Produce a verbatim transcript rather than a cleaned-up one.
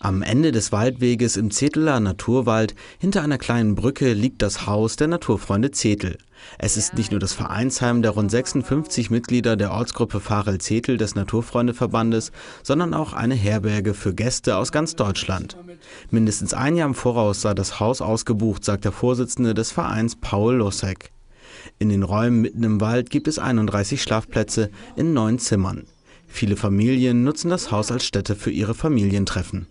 Am Ende des Waldweges im Zeteler Naturwald, hinter einer kleinen Brücke, liegt das Haus der Naturfreunde Zetel. Es ist nicht nur das Vereinsheim der rund sechsundfünfzig Mitglieder der Ortsgruppe Farel Zetel des Naturfreundeverbandes, sondern auch eine Herberge für Gäste aus ganz Deutschland. Mindestens ein Jahr im Voraus sei das Haus ausgebucht, sagt der Vorsitzende des Vereins Paul Losek. In den Räumen mitten im Wald gibt es einunddreißig Schlafplätze in neun Zimmern. Viele Familien nutzen das Haus als Stätte für ihre Familientreffen.